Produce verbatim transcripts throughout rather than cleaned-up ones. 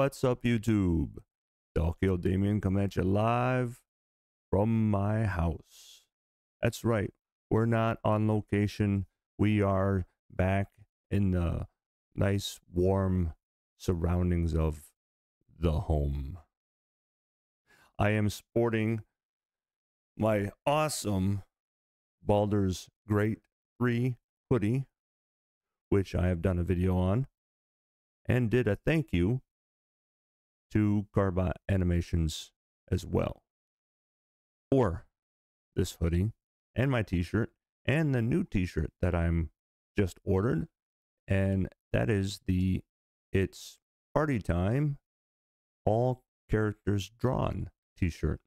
what's up YouTube? Dalkiel Damion coming at you live from my house. That's right, we're not on location. We are back in the nice warm surroundings of the home. I am sporting my awesome Baldur's Gate three hoodie, which I have done a video on, and did a thank you to Carbot Animations as well for this hoodie and my t-shirt and the new t-shirt that I'm just ordered, and that is the It's Party Time All Characters Drawn t-shirt.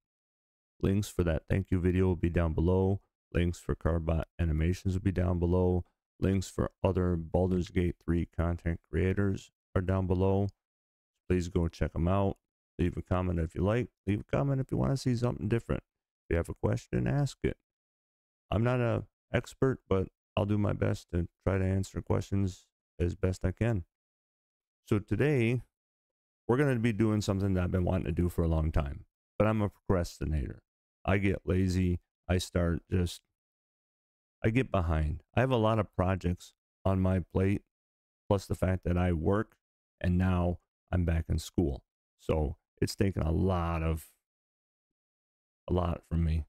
Links for that thank you video will be down below. Links for Carbot Animations will be down below. Links for other Baldur's Gate three content creators are down below. Please go check them out. Leave a comment if you like. Leave a comment if you want to see something different. If you have a question, ask it. I'm not an expert, but I'll do my best to try to answer questions as best I can. So today, we're going to be doing something that I've been wanting to do for a long time. But I'm a procrastinator. I get lazy. I start just... I get behind. I have a lot of projects on my plate, plus the fact that I work, and now I'm back in school. So it's taken a lot of, a lot from me.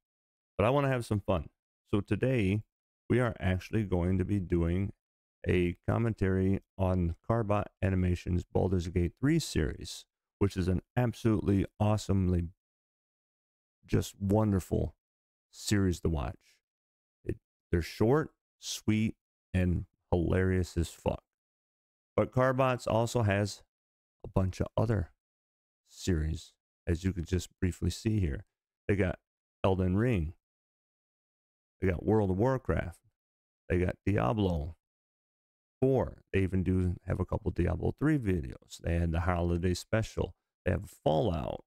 But I want to have some fun. So today, we are actually going to be doing a commentary on Carbot Animations' Baldur's Gate three series, which is an absolutely awesomely, just wonderful series to watch. They're short, sweet, and hilarious as fuck. But Carbot also has a bunch of other series, as you could just briefly see here. They got Elden Ring. They got World of Warcraft. They got Diablo four. They even do have a couple Diablo three videos. They had the holiday special. They have Fallout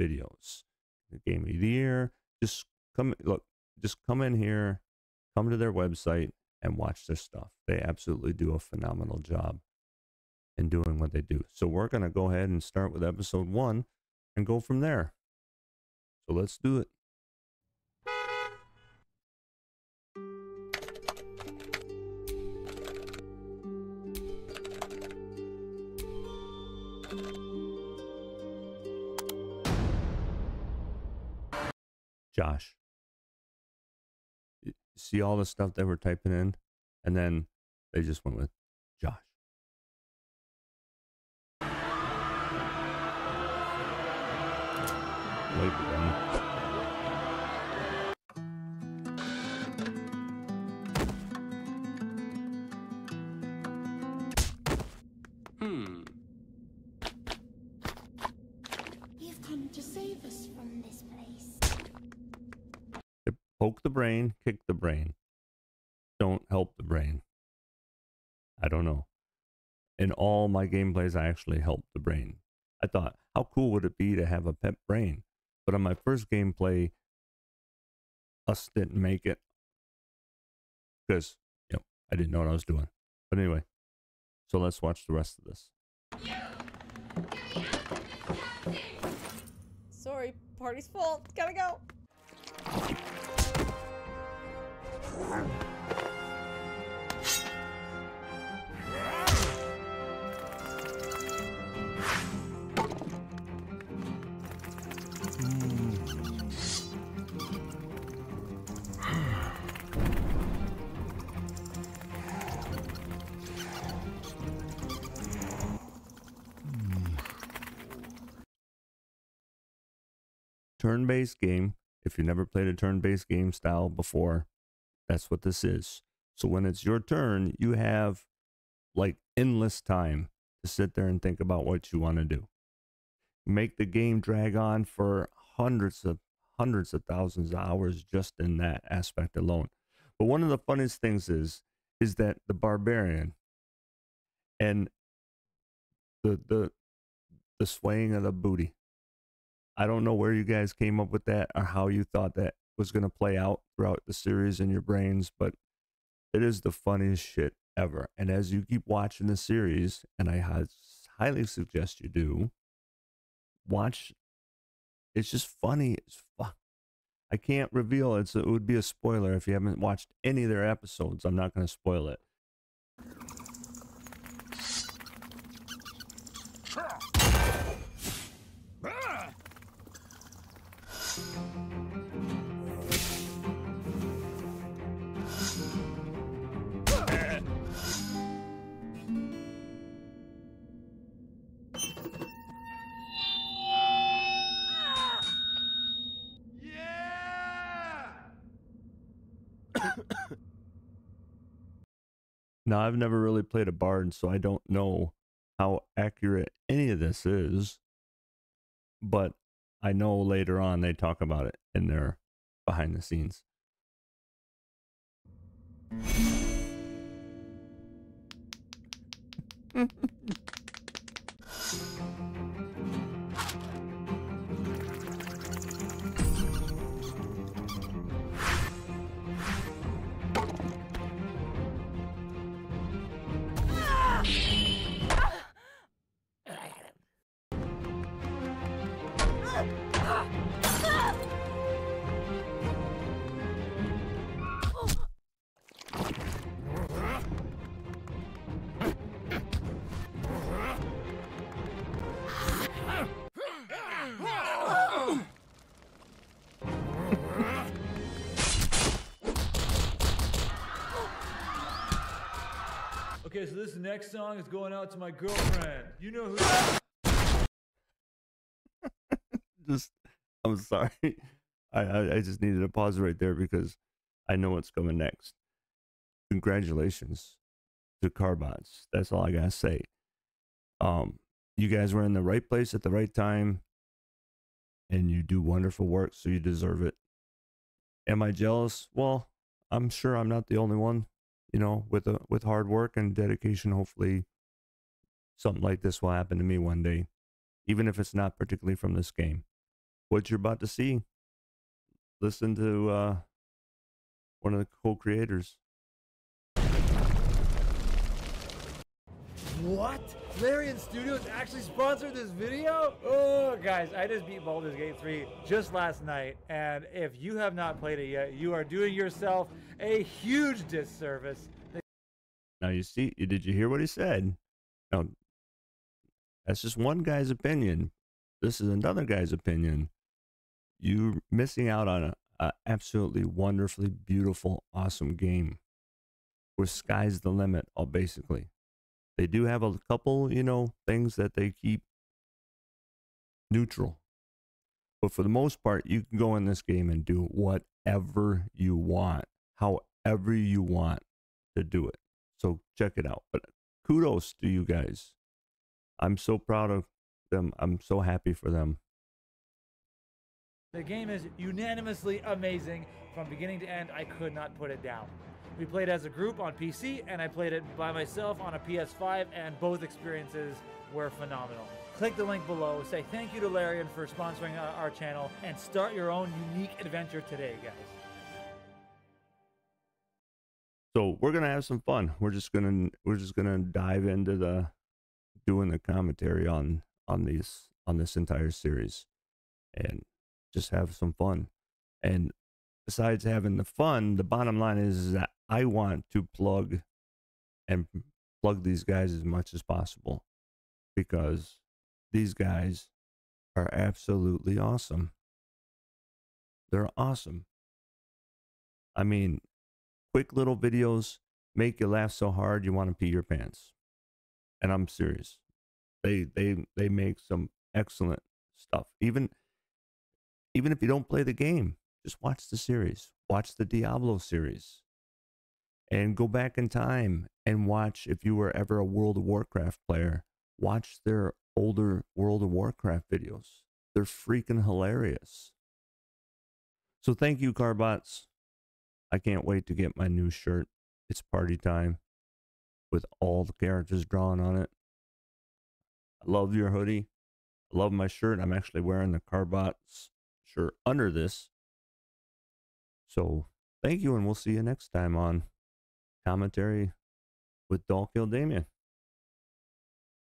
videos. The Game of the Year. Just come, look, just come in here. Come to their website and watch their stuff. They absolutely do a phenomenal job in doing what they do. So we're going to go ahead and start with episode one and go from there. So let's do it. Josh. See all the stuff they were typing in, and then they just went with Josh. Wait for them. Poke the brain, kick the brain. Don't help the brain. I don't know. In all my gameplays, I actually helped the brain. I thought, how cool would it be to have a pet brain? But on my first gameplay, us didn't make it. Because, you know, I didn't know what I was doing. But anyway, so let's watch the rest of this. Sorry, party's full. Gotta go. Turn-based game. If you've never played a turn-based game style before, that's what this is. So when it's your turn, you have like endless time to sit there and think about what you want to do. Make the game drag on for hundreds of hundreds of thousands of hours just in that aspect alone. But one of the funniest things is is that the barbarian and the the the swaying of the booty. I don't know where you guys came up with that or how you thought that was going to play out throughout the series in your brains, but it is the funniest shit ever. And as you keep watching the series, and I highly suggest you do. Watch. It's just funny as fuck. I can't reveal it, so it would be a spoiler if you haven't watched any of their episodes. I'm not going to spoil it. Now, I've never really played a bard, so I don't know how accurate any of this is, but I know later on they talk about it in their behind the scenes. Okay, so this next song is going out to my girlfriend. You know who? Just, I'm sorry. I, I I just needed to pause right there because I know what's coming next. Congratulations to Carbots. That's all I gotta say. Um, you guys were in the right place at the right time, and you do wonderful work, so you deserve it. Am I jealous? Well, I'm sure I'm not the only one. You know, with a, with hard work and dedication, hopefully something like this will happen to me one day, even if it's not particularly from this game. What you're about to see, listen to uh, one of the co-creators. What? Larian Studios actually sponsored this video? Oh, guys, I just beat Baldur's Gate three just last night, and if you have not played it yet, you are doing yourself a huge disservice. Now, you see, did you hear what he said? Now, that's just one guy's opinion. This is another guy's opinion. You're missing out on an absolutely wonderfully beautiful, awesome game where sky's the limit, all basically. They do have a couple, you know, things that they keep neutral. But for the most part, you can go in this game and do whatever you want, however you want to do it. So check it out. But kudos to you guys. I'm so proud of them. I'm so happy for them. The game is unanimously amazing. From beginning to end, I could not put it down. We played as a group on P C, and I played it by myself on a P S five, and both experiences were phenomenal. Click the link below, say thank you to Larian for sponsoring our channel, and start your own unique adventure today, guys. So we're gonna have some fun. We're just gonna we're just gonna dive into the doing the commentary on on these on this entire series, and just have some fun. And besides having the fun, the bottom line is that I want to plug and plug these guys as much as possible, because these guys are absolutely awesome. They're awesome. I mean, quick little videos make you laugh so hard you want to pee your pants. And I'm serious. They they they make some excellent stuff. Even even if you don't play the game, just watch the series, watch the Diablo series, and go back in time and watch, if you were ever a World of Warcraft player, watch their older World of Warcraft videos. They're freaking hilarious. So thank you, Carbots. I can't wait to get my new shirt. It's party time with all the characters drawn on it. I love your hoodie. I love my shirt. I'm actually wearing the Carbots shirt under this. So thank you, and we'll see you next time on Commentary with Dalkiel Damion.